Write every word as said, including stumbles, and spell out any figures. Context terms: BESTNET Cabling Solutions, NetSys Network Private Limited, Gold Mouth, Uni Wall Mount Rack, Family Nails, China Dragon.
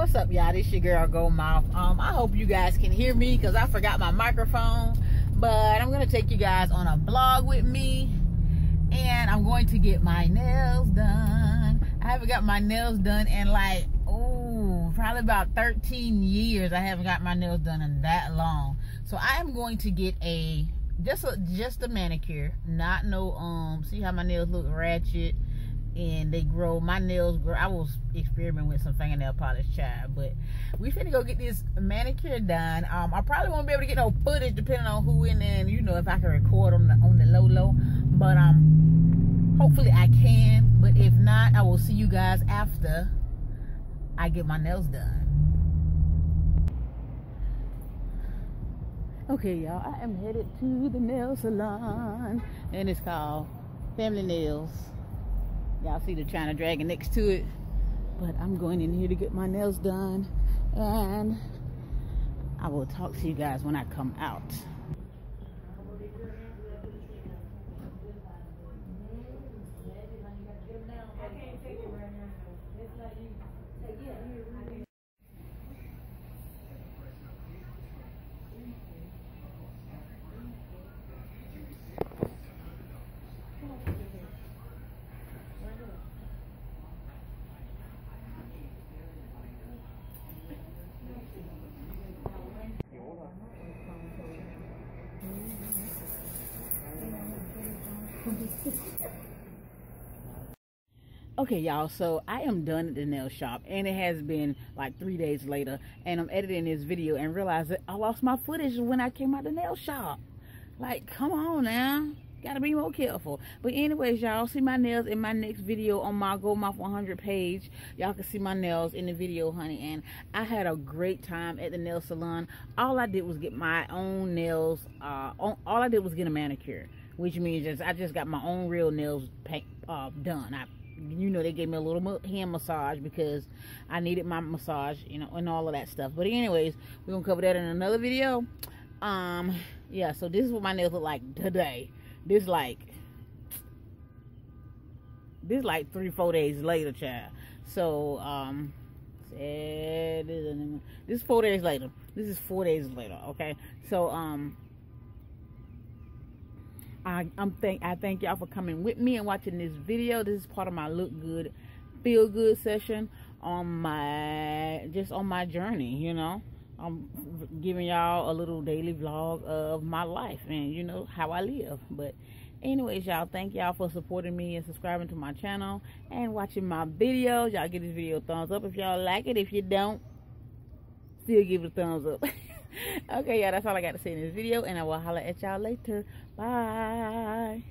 What's up, y'all? This your girl Gold Mouth. Um, I hope you guys can hear me because I forgot my microphone. But I'm gonna take you guys on a blog with me, and I'm going to get my nails done. I haven't got my nails done in like oh, probably about thirteen years. I haven't got my nails done in that long. So I am going to get a just a just a manicure. Not no um. See how my nails look ratchet. And they grow, my nails grow. I was experimenting with some fingernail polish, child, but we finna go get this manicure done. Um, I probably won't be able to get no footage depending on who in there, and you know, if I can record on the on the low low. But um, hopefully I can. But if not, I will see you guys after I get my nails done. Okay, y'all, I am headed to the nail salon, and it's called Family Nails. Y'all see the China Dragon next to it, but I'm going in here to get my nails done, and I will talk to you guys when I come out. Okay, y'all, so I am done at the nail shop, and it has been like three days later, and I'm editing this video and realized that I lost my footage when I came out the nail shop. Like, come on now, gotta be more careful. But anyways, y'all, see my nails in my next video on my Goldmouth one hundred page. Y'all can see my nails in the video, honey, and I had a great time at the nail salon. All I did was get my own nails, uh, all I did was get a manicure, which means just, I just got my own real nails paint, uh, done. I You know, they gave me a little hand massage because I needed my massage, you know, and all of that stuff. But anyways, we're going to cover that in another video. Um, yeah, so this is what my nails look like today. This like, this like three, four days later, child. So, um, this is four days later. This is four days later, okay? So, um... I, I'm thank I thank y'all for coming with me and watching this video. This is part of my look good, feel good session on my just on my journey. You know, I'm giving y'all a little daily vlog of my life and you know how I live. But anyways, y'all, thank y'all for supporting me and subscribing to my channel and watching my videos. Y'all give this video a thumbs up if y'all like it. If you don't, still give it a thumbs up. Okay, y'all, that's all I got to say in this video, and I will holler at y'all later. Bye.